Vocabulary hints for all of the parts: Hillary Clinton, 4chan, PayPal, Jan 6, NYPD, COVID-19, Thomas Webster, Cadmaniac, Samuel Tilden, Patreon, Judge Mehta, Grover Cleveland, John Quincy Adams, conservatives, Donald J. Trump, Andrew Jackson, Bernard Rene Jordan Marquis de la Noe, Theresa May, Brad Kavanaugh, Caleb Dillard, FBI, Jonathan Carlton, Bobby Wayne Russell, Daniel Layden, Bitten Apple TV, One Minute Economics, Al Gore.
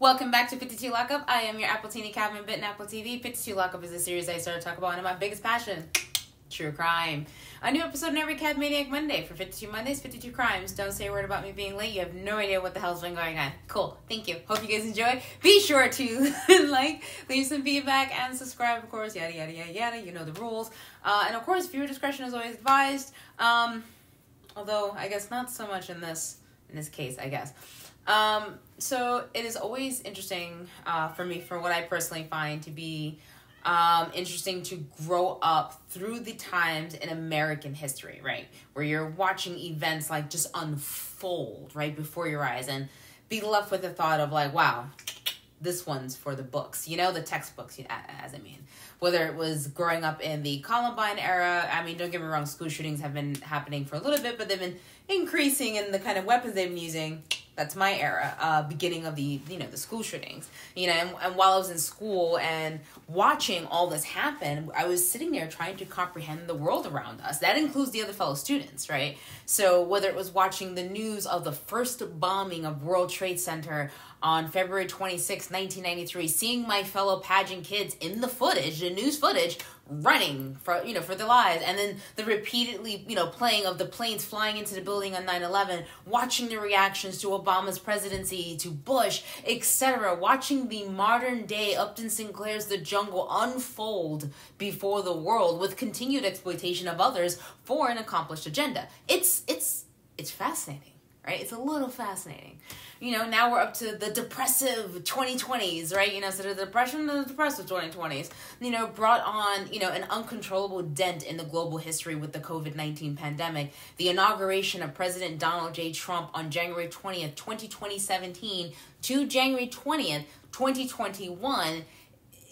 Welcome back to 52 Lockup. I am your Appletini Cadma and Bitten Apple TV. 52 Lockup is a series I started talking about one of my biggest passions, true crime. A new episode in every Cadmaniac Monday. For 52 Mondays, 52 crimes. Don't say a word about me being late. You have no idea what the hell's been going on. Cool. Thank you. Hope you guys enjoy. Be sure to like, leave some feedback, and subscribe, of course. Yada, yada, yada, yada. You know the rules. And of course, viewer discretion is always advised. Although, I guess not so much in this case, I guess. So it is always interesting, for me, for what I personally find to be, interesting to grow up through the times in American history, right? Where you're watching events like just unfold right before your eyes and be left with the thought of like, wow, this one's for the books, you know, the textbooks, as I mean, whether it was growing up in the Columbine era. I mean, don't get me wrong, school shootings have been happening for a little bit, but they've been increasing in the kind of weapons they've been using. That's my era, beginning of the, you know, the school shootings, you know, and while I was in school and watching all this happen, I was sitting there trying to comprehend the world around us. That includes the other fellow students, right? So whether it was watching the news of the first bombing of World Trade Center on February 26, 1993, seeing my fellow pageant kids in the footage, the news footage, running for, you know, for their lives, and then the repeatedly, you know, playing of the planes flying into the building on 9/11, watching the reactions to Obama's presidency, to Bush, etc., watching the modern day Upton Sinclair's The Jungle unfold before the world with continued exploitation of others for an accomplished agenda. It's fascinating. Right? It's a little fascinating. You know, now we're up to the depressive 2020s, right? You know, so the depression and the depressive 2020s, you know, brought on, you know, an uncontrollable dent in the global history with the COVID-19 pandemic. The inauguration of President Donald J. Trump on January 20th, 2017 to January 20th, 2021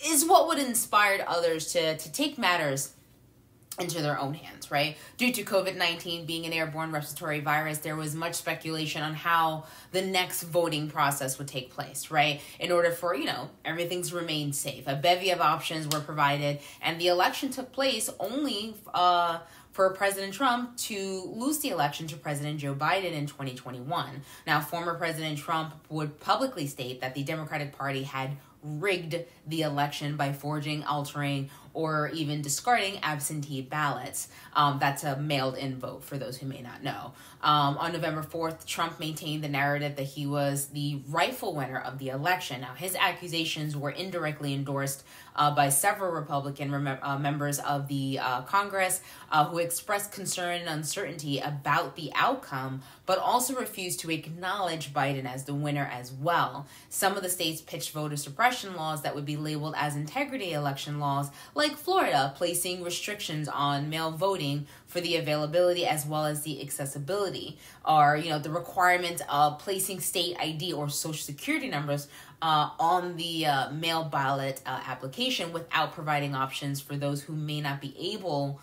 is what would inspire others to take matters into their own hands, right? Due to COVID-19 being an airborne respiratory virus, there was much speculation on how the next voting process would take place, right? In order for, you know, everything to remain safe. A bevy of options were provided, and the election took place only for President Trump to lose the election to President Joe Biden in 2021. Now, former President Trump would publicly state that the Democratic Party had rigged the election by forging, altering, or even discarding absentee ballots. That's a mailed-in vote for those who may not know. On November 4th, Trump maintained the narrative that he was the rightful winner of the election. Now, his accusations were indirectly endorsed by several Republican members of the Congress who expressed concern and uncertainty about the outcome, but also refused to acknowledge Biden as the winner as well. Some of the states pitched voter suppression laws that would be labeled as integrity election laws, like Florida, placing restrictions on mail voting for the availability as well as the accessibility, or, you know, the requirement of placing state ID or social security numbers on the mail ballot application without providing options for those who may not be able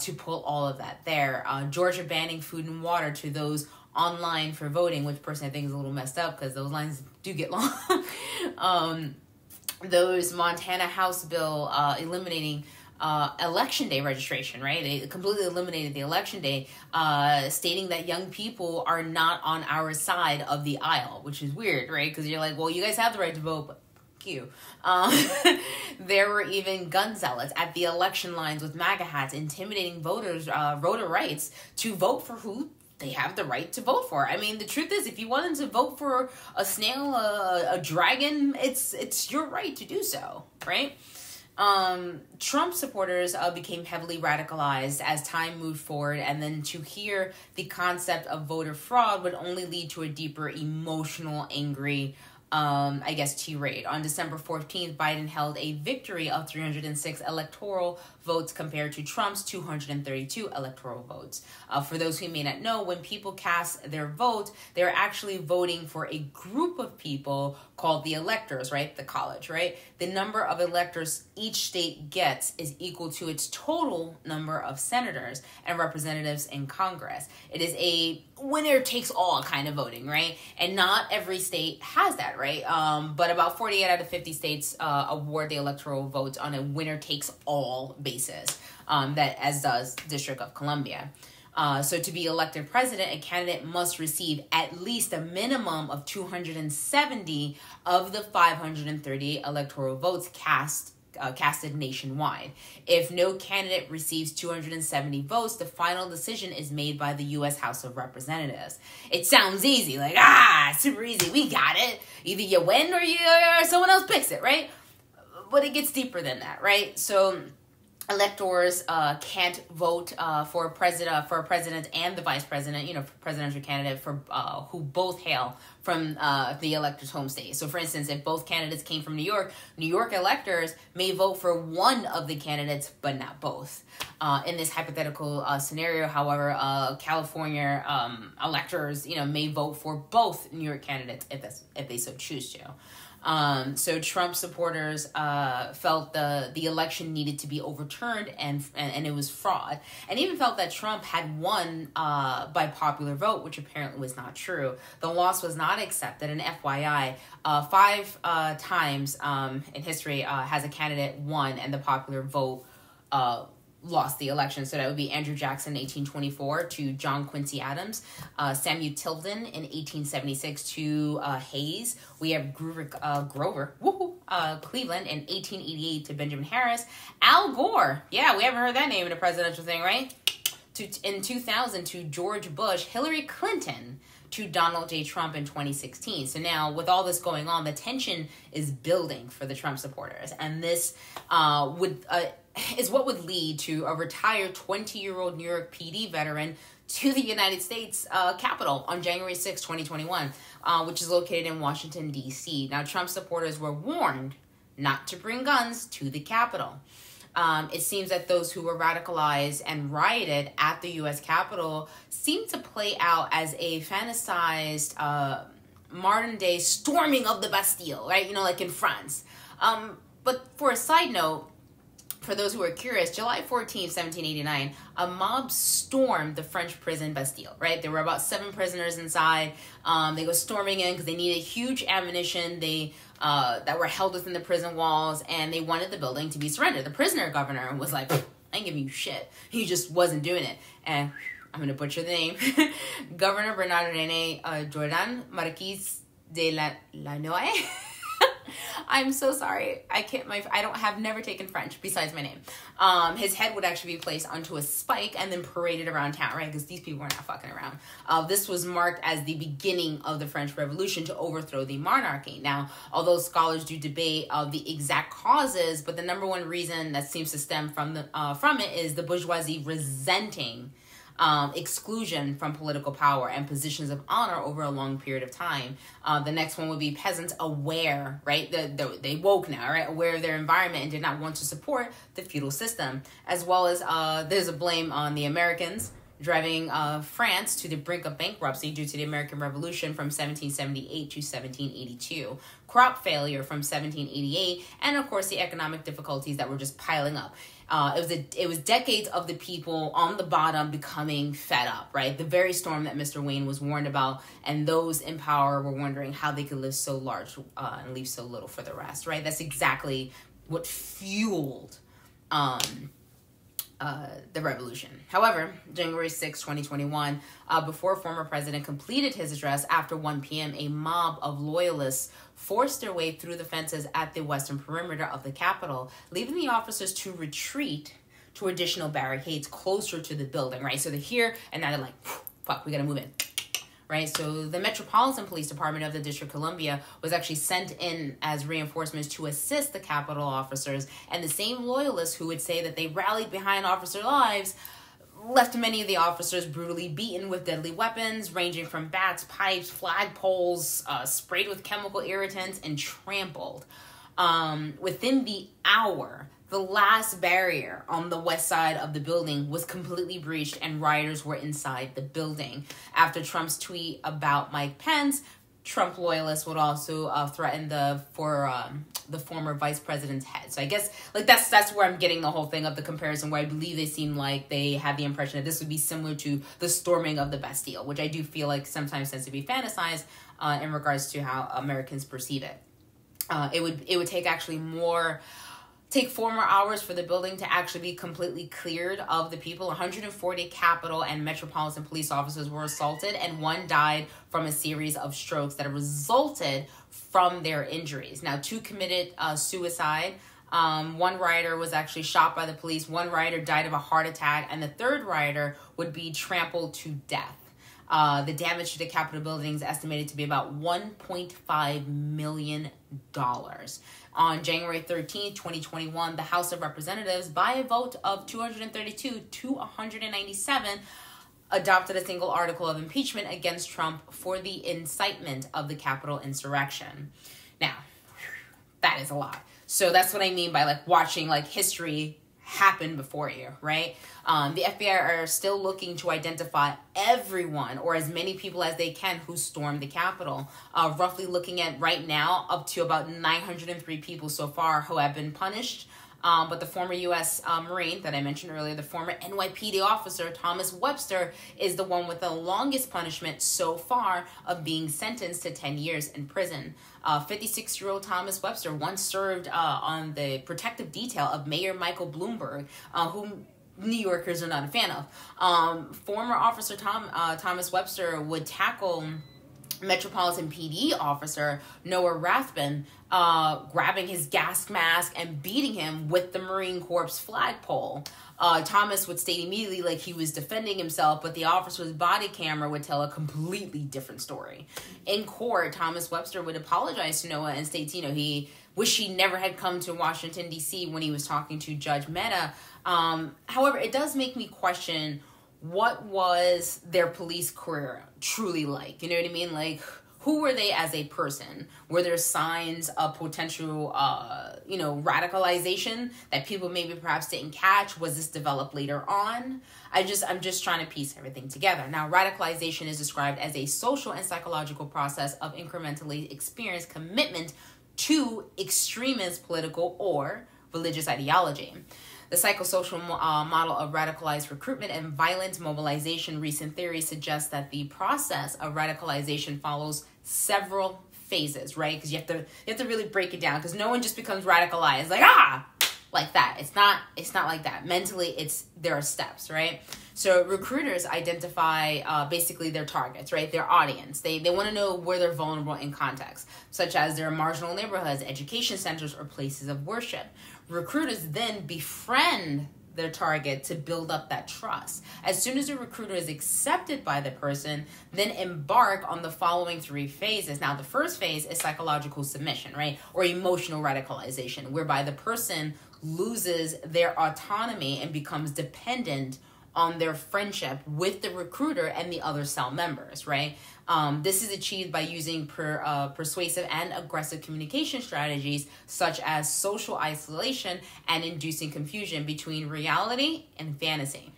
to pull all of that there. Georgia banning food and water to those online for voting, which personally I think is a little messed up because those lines do get long. Those Montana House bill eliminating election day registration, right? They completely eliminated the election day, stating that young people are not on our side of the aisle, which is weird, right? Because you're like, well, you guys have the right to vote, but you. There were even gun zealots at the election lines with MAGA hats intimidating voters, voter rights to vote for who they have the right to vote for. I mean, the truth is, if you wanted to vote for a snail, a dragon, it's your right to do so, right? Trump supporters became heavily radicalized as time moved forward, and then to hear the concept of voter fraud would only lead to a deeper emotional, angry, I guess, tirade. On December 14th, Biden held a victory of 306 electoral votes compared to Trump's 232 electoral votes. For those who may not know, when people cast their vote, they're actually voting for a group of people called the electors, right? The college, right? The number of electors each state gets is equal to its total number of senators and representatives in Congress. It is a winner takes all kind of voting, right? And not every state has that, right? But about 48 out of 50 states award the electoral votes on a winner takes all basis, that as does District of Columbia. So to be elected president, a candidate must receive at least a minimum of 270 of the 538 electoral votes casted nationwide. If no candidate receives 270 votes, the final decision is made by the U.S. House of Representatives. It sounds easy, like, super easy. We got it. Either you win or someone else picks it, right? But it gets deeper than that, right? So electors can't vote for a president and the vice president, presidential candidate who both hail from the elector's home state. So, for instance, if both candidates came from New York, New York electors may vote for one of the candidates, but not both. In this hypothetical scenario, however, California electors, may vote for both New York candidates if they so choose to. So Trump supporters felt the election needed to be overturned and it was fraud, and even felt that Trump had won by popular vote, which apparently was not true. The loss was not accepted. And FYI, five times in history has a candidate won and the popular vote lost the election. So that would be Andrew Jackson in 1824 to John Quincy Adams, Samuel Tilden in 1876 to Hayes. We have Grover Cleveland in 1888 to Benjamin Harris. Al Gore, yeah, we haven't heard that name in a presidential thing, right? In 2000 to George Bush, Hillary Clinton to Donald J. Trump in 2016. So now, with all this going on, the tension is building for the Trump supporters, and this is what would lead to a retired 20-year-old New York PD veteran to the United States Capitol on January 6, 2021, which is located in Washington, D.C. Now, Trump supporters were warned not to bring guns to the Capitol. It seems that those who were radicalized and rioted at the U.S. Capitol seem to play out as a fantasized modern-day storming of the Bastille, right? Like in France. But for a side note, for those who are curious, July 14, 1789, a mob stormed the French prison Bastille, right? There were about 7 prisoners inside. They go storming in because they needed huge ammunition that were held within the prison walls, and they wanted the building to be surrendered. The prisoner governor was like, I ain't giving you shit. He just wasn't doing it. And I'm going to butcher the name. Governor Bernard Rene Jordan Marquis de la Noe. I'm so sorry. I never taken French besides my name. His head would actually be placed onto a spike and then paraded around town, right? Because these people were not fucking around. This was marked as the beginning of the French Revolution to overthrow the monarchy. Now, although scholars do debate the exact causes, but the #1 reason that seems to stem from it is the bourgeoisie resenting exclusion from political power and positions of honor over a long period of time. The next one would be peasants aware, right? They woke now, right? Aware of their environment and did not want to support the feudal system. As well as there's a blame on the Americans driving France to the brink of bankruptcy due to the American Revolution from 1778 to 1782, crop failure from 1788, and of course the economic difficulties that were just piling up. It was decades of the people on the bottom becoming fed up, right? The very storm that Mr. Wayne was warned about, and those in power were wondering how they could live so large and leave so little for the rest, right? That's exactly what fueled the revolution. However, January 6, 2021, before former president completed his address after 1 p.m., a mob of loyalists forced their way through the fences at the western perimeter of the Capitol, leaving the officers to retreat to additional barricades closer to the building, right? So they're here, and now they're like, fuck, we gotta move in, right? So the Metropolitan Police Department of the District of Columbia was actually sent in as reinforcements to assist the Capitol officers, and the same loyalists who would say that they rallied behind officer lives left many of the officers brutally beaten with deadly weapons, ranging from bats, pipes, flagpoles, sprayed with chemical irritants, and trampled. Within the hour, the last barrier on the west side of the building was completely breached, and rioters were inside the building. After Trump's tweet about Mike Pence, Trump loyalists would also threaten the former vice president's head. So I guess like that's where I'm getting the whole thing of the comparison, where I believe they seem like they had the impression that this would be similar to the storming of the Bastille, which I do feel like sometimes tends to be fantasized in regards to how Americans perceive it. It would take actually more take 4 more hours for the building to actually be completely cleared of the people. 140 Capitol and Metropolitan Police officers were assaulted, and 1 died from a series of strokes that resulted from their injuries. Now, 2 committed suicide. 1 rioter was actually shot by the police. 1 rioter died of a heart attack, and the 3rd rioter would be trampled to death. The damage to the Capitol building is estimated to be about $1.5 million. On January 13th, 2021, the House of Representatives, by a vote of 232 to 197, adopted a single article of impeachment against Trump for the incitement of the Capitol insurrection. Now, that is a lot. So that's what I mean by like watching like history happen before you, right? The FBI are still looking to identify everyone, or as many people as they can, who stormed the Capitol. Roughly looking at right now up to about 903 people so far who have been punished. But the former U.S. Marine that I mentioned earlier, the former NYPD officer, Thomas Webster, is the one with the longest punishment so far of being sentenced to 10 years in prison. 56-year-old Thomas Webster once served on the protective detail of Mayor Michael Bloomberg, whom New Yorkers are not a fan of. Former officer Thomas Webster would tackle Metropolitan PD officer Noah Rathbun, grabbing his gas mask and beating him with the Marine Corps flagpole. Thomas would state immediately like he was defending himself, but the officer's body camera would tell a completely different story. In court, Thomas Webster would apologize to Noah and state, you know, he wished he never had come to Washington, D.C. when he was talking to Judge Mehta. However, it does make me question, what was their police career truly like? You know what I mean? Like, who were they as a person? Were there signs of potential, you know, radicalization that people maybe perhaps didn't catch? Was this developed later on? I'm just trying to piece everything together. Now, radicalization is described as a social and psychological process of incrementally experienced commitment to extremist political or religious ideology. The psychosocial model of radicalized recruitment and violent mobilization, recent theory suggests that the process of radicalization follows several phases, right? Because you have to really break it down, because no one just becomes radicalized like, ah, like that. It's not like that. Mentally, there are steps, right? So recruiters identify basically their targets, right? Their audience. They want to know where they're vulnerable in context, such as their marginal neighborhoods, education centers, or places of worship. Recruiters then befriend their target to build up that trust. As soon as a recruiter is accepted by the person, then embark on the following 3 phases. Now, the first phase is psychological submission, right? Or emotional radicalization, whereby the person loses their autonomy and becomes dependent on their friendship with the recruiter and the other cell members, right? This is achieved by using persuasive and aggressive communication strategies, such as social isolation and inducing confusion between reality and fantasy,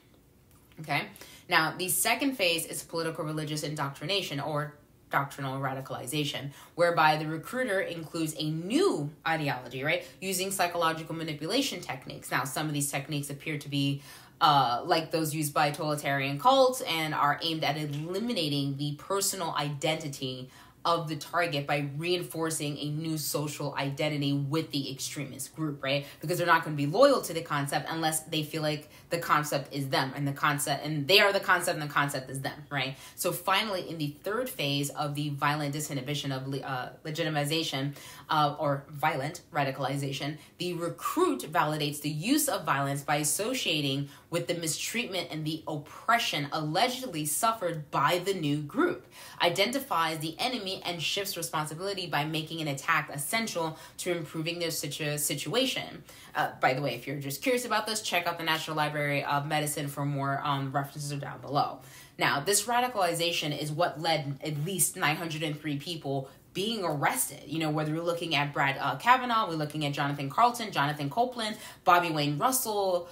okay? Now, the second phase is political religious indoctrination, or doctrinal radicalization, whereby the recruiter includes a new ideology, right? Using psychological manipulation techniques. Now, some of these techniques appear to be like those used by totalitarian cults and are aimed at eliminating the personal identity of the target by reinforcing a new social identity with the extremist group, right? Because they're not going to be loyal to the concept unless they feel like the concept is them, and they are the concept, and the concept is them, right? So finally, in the third phase of the violent disinhibition of legitimization or violent radicalization, the recruit validates the use of violence by associating with the mistreatment and the oppression allegedly suffered by the new group, identifies the enemy, and shifts responsibility by making an attack essential to improving their situation. By the way, if you're just curious about this, check out the National Library of Medicine for more references are down below. Now, this radicalization is what led at least 903 people being arrested. You know, whether we're looking at Brad Kavanaugh, we're looking at Jonathan Carlton, Jonathan Copeland, Bobby Wayne Russell,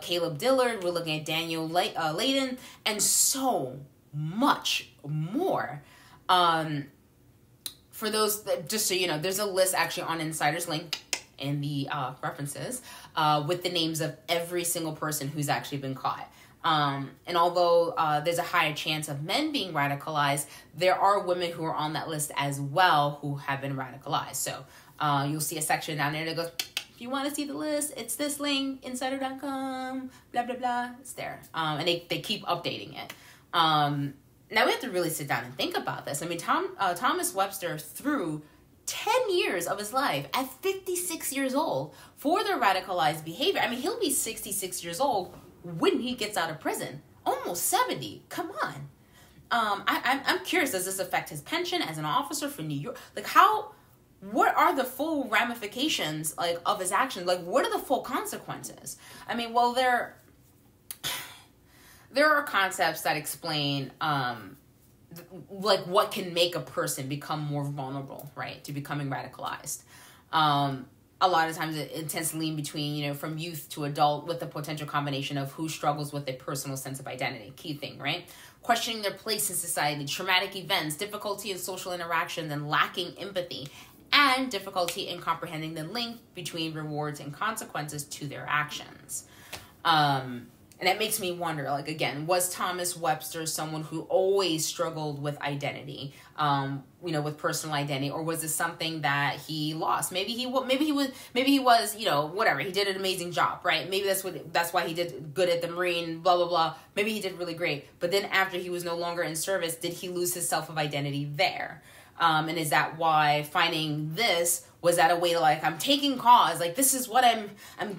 Caleb Dillard, we're looking at Daniel Layden, and so much more. For those, just so you know, there's a list actually on Insider's link in the references with the names of every single person who's actually been caught. And although there's a higher chance of men being radicalized, there are women who are on that list as well who have been radicalized. So you'll see a section down there that goes, you want to see the list, it's this link, insider.com, blah, blah, blah. It's there. And they keep updating it. Now we have to really sit down and think about this. I mean, Thomas Webster threw 10 years of his life at 56 years old for their radicalized behavior. I mean, he'll be 66 years old when he gets out of prison. Almost 70. Come on. I'm curious, does this affect his pension as an officer for New York? Like, how... what are the full ramifications, like, of his action? Like, what are the full consequences? I mean, well, there are concepts that explain, like, what can make a person become more vulnerable, right, to becoming radicalized. A lot of times it tends to lean between, you know, from youth to adult, with the potential combination of who struggles with a personal sense of identity. Key thing, right? Questioning their place in society, traumatic events, difficulty in social interactions, and lacking empathy, and difficulty in comprehending the link between rewards and consequences to their actions. And that makes me wonder, like, again, was Thomas Webster someone who always struggled with identity, you know, with personal identity, or was this something that he lost? Maybe he was, you know, whatever. He did an amazing job, right? Maybe that's why he did good at the Marine, blah, blah, blah. Maybe he did really great. But then after he was no longer in service, did he lose his self of identity there? And is that why finding this was that a way to, like, I'm taking cause, like, this is what I'm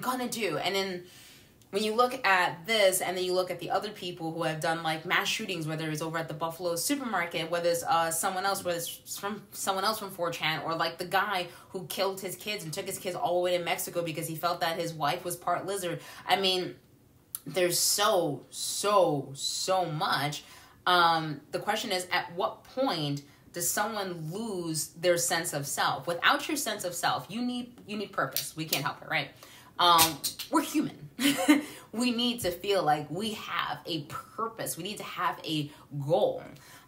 gonna do. And then when you look at this and then you look at the other people who have done, like, mass shootings, whether it's over at the Buffalo supermarket, whether it's someone else, whether it's from someone else from 4chan, or like the guy who killed his kids and took his kids all the way to Mexico because he felt that his wife was part lizard. I mean, there's so much. The question is, at what point does someone lose their sense of self? Without your sense of self, you need purpose. We can't help it, right? We're human. We need to feel like we have a purpose. We need to have a goal.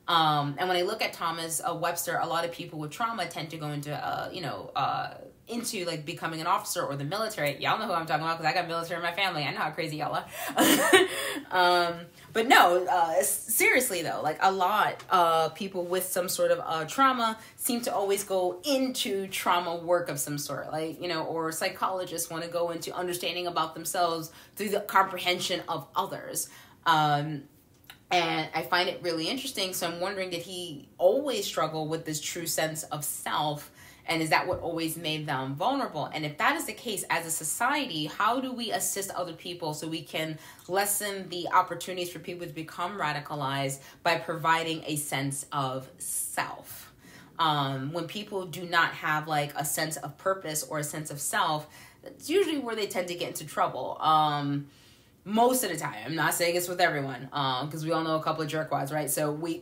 And when I look at Thomas Webster, a lot of people with trauma tend to go into, you know, into, like, becoming an officer or the military. Y'all know who I'm talking about because I got military in my family. I know how crazy y'all are. But no, seriously though, like, a lot of people with some sort of trauma seem to always go into trauma work of some sort, like, you know, or psychologists want to go into understanding about themselves through the comprehension of others. And I find it really interesting. So I'm wondering, did he always struggle with this true sense of self? And is that what always made them vulnerable? And if that is the case, as a society, how do we assist other people so we can lessen the opportunities for people to become radicalized by providing a sense of self? When people do not have, like, a sense of purpose or a sense of self, that's usually where they tend to get into trouble. Most of the time. I'm not saying it's with everyone, because we all know a couple of jerkwads, right? So we,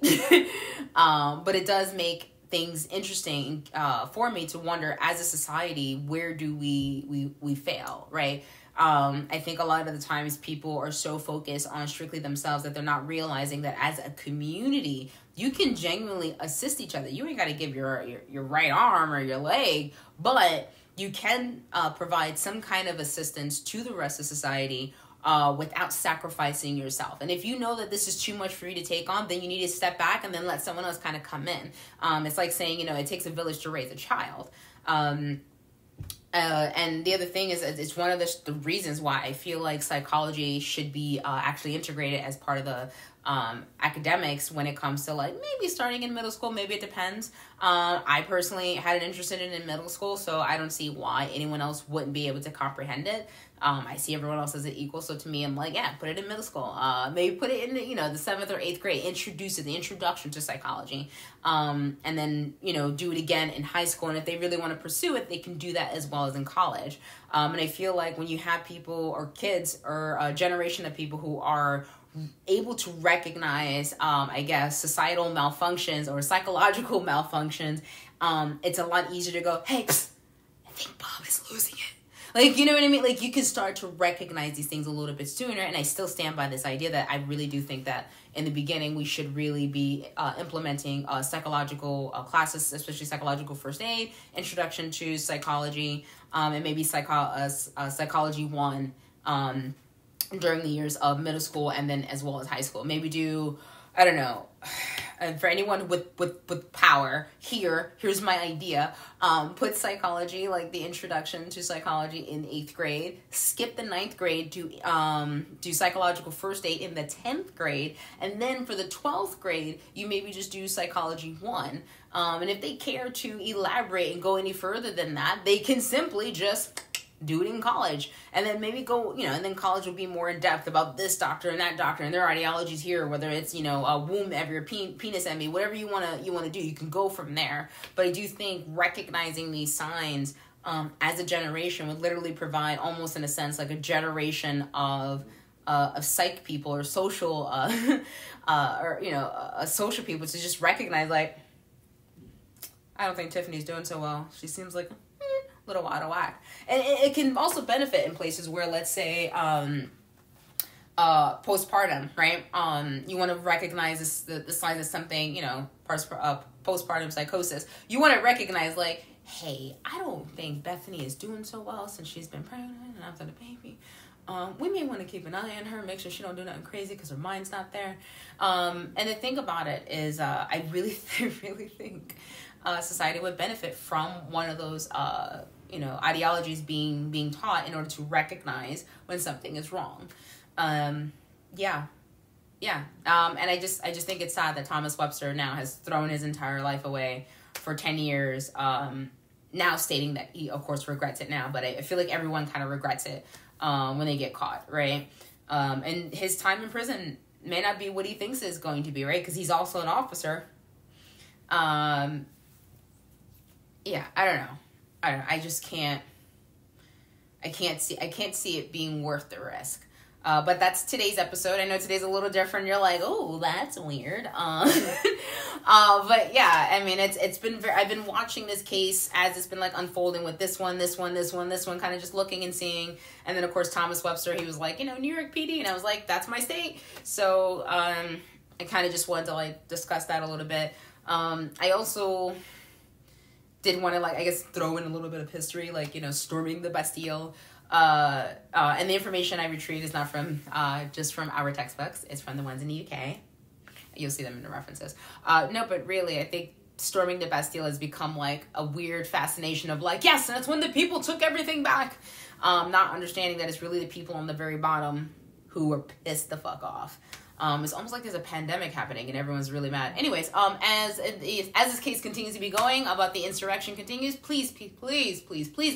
but it does make things interesting for me to wonder, as a society, where do we fail, right? I think a lot of the times people are so focused on strictly themselves that they're not realizing that as a community, you can genuinely assist each other. You ain't got to give your right arm or your leg, but you can provide some kind of assistance to the rest of society without sacrificing yourself. And if you know that this is too much for you to take on, then you need to step back and then let someone else kind of come in. It's like saying, you know, it takes a village to raise a child. And the other thing is, it's one of the reasons why I feel like psychology should be actually integrated as part of the academics when it comes to, like, maybe starting in middle school. Maybe it depends. I personally had an interest in it in middle school, so I don't see why anyone else wouldn't be able to comprehend it. I see everyone else as an equal, so to me, I'm like, yeah, put it in middle school. Maybe put it in, you know, the 7th or 8th grade. Introduce it, the introduction to psychology, and then, you know, do it again in high school. And if they really want to pursue it, they can do that as well as in college. And I feel like when you have people or kids or a generation of people who are able to recognize, I guess, societal malfunctions or psychological malfunctions, it's a lot easier to go, hey, psst, I think Bob is losing it. Like, you know what I mean? Like, you can start to recognize these things a little bit sooner. And I still stand by this idea that I really do think that in the beginning, we should really be implementing psychological classes, especially psychological first aid, introduction to psychology, and maybe psychology 1 during the years of middle school and then as well as high school. Maybe do, I don't know, and for anyone with power, here's my idea. Put psychology, like the introduction to psychology, in 8th grade. Skip the 9th grade, do psychological first aid in the 10th grade, and then for the 12th grade, you maybe just do psychology 1. And if they care to elaborate and go any further than that, they can simply just do it in college, and then maybe go, you know, and then college will be more in depth about this doctor and that doctor and their ideologies here, whether it's, you know, a womb envy or penis envy, whatever you want to do, you can go from there. But I do think recognizing these signs as a generation would literally provide, almost in a sense, like a generation of psych people or social or, you know, social people to just recognize, like, I don't think Tiffany's doing so well. She seems like little out of whack. And it can also benefit in places where, let's say, postpartum, right? You want to recognize this, the signs of something, you know, postpartum psychosis. You want to recognize, like, hey, I don't think Bethany is doing so well since she's been pregnant and after the baby. We may want to keep an eye on her, make sure she don't do nothing crazy because her mind's not there. And the thing about it is, I really think society would benefit from one of those, you know, ideologies being taught in order to recognize when something is wrong. And I just think it's sad that Thomas Webster now has thrown his entire life away for 10 years, now stating that he, of course, regrets it now. But I feel like everyone kind of regrets it when they get caught, right? And his time in prison may not be what he thinks it's going to be, right? Because he's also an officer. Yeah, I don't know. I just can't. I can't see it being worth the risk. But that's today's episode. I know today's a little different. You're like, oh, that's weird. But yeah, I mean, it's been very. I've been watching this case as it's been like unfolding with this one, kind of just looking and seeing. And then of course Thomas Webster, he was like, you know, New York PD, and I was like, that's my state. So I kind of just wanted to like discuss that a little bit. I also did want to, like, I guess, throw in a little bit of history, like, you know, storming the Bastille. And the information I retrieved is not from, just from our textbooks. It's from the ones in the UK. You'll see them in the references. No, but really, I think storming the Bastille has become, like, a weird fascination of, like, yes, that's when the people took everything back. Not understanding that it's really the people on the very bottom who were pissed the fuck off. It's almost like there's a pandemic happening and everyone's really mad. Anyways, as this case continues to be going, about the insurrection continues, please,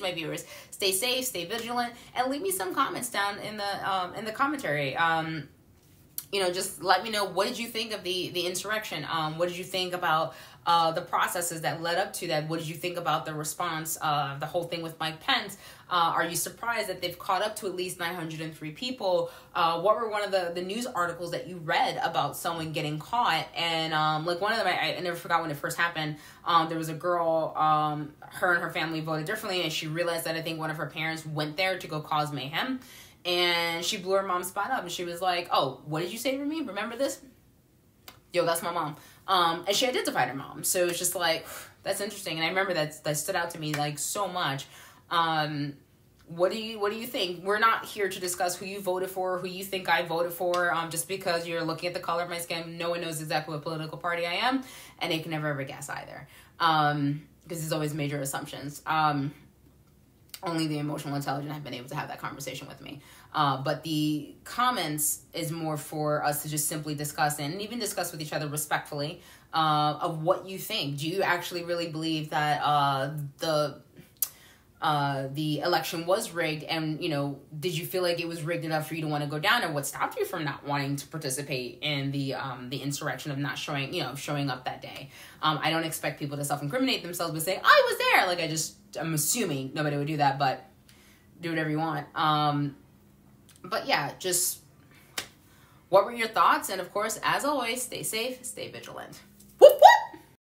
my viewers, stay safe, stay vigilant, and leave me some comments down in the commentary. You know, just let me know, what did you think of the insurrection? What did you think about the processes that led up to that? What did you think about the response, the whole thing with Mike Pence? Are you surprised that they've caught up to at least 903 people? What were one of the news articles that you read about someone getting caught? And like one of them, I never forgot when it first happened. There was a girl, her and her family voted differently, and she realized that I think one of her parents went there to go cause mayhem. And she blew her mom's spot up, and she was like, oh, what did you say to me? Remember this? Yo, that's my mom. And she identified her mom. So it's just like, that's interesting. And I remember that stood out to me, like, so much. What do you think? We're not here to discuss who you voted for, who you think I voted for. Just because you're looking at the color of my skin, no one knows exactly what political party I am, and they can never ever guess either. Because there's always major assumptions. Only the emotional intelligent have been able to have that conversation with me. But the comments is more for us to just simply discuss and even discuss with each other respectfully of what you think. Do you actually really believe that the election was rigged? And, you know, did you feel like it was rigged enough for you to want to go down? And what stopped you from not wanting to participate in the insurrection, of not showing, you know, showing up that day? I don't expect people to self-incriminate themselves by saying, I was there. Like, I'm assuming nobody would do that, but do whatever you want. But yeah, just what were your thoughts? And of course, as always, stay safe, stay vigilant.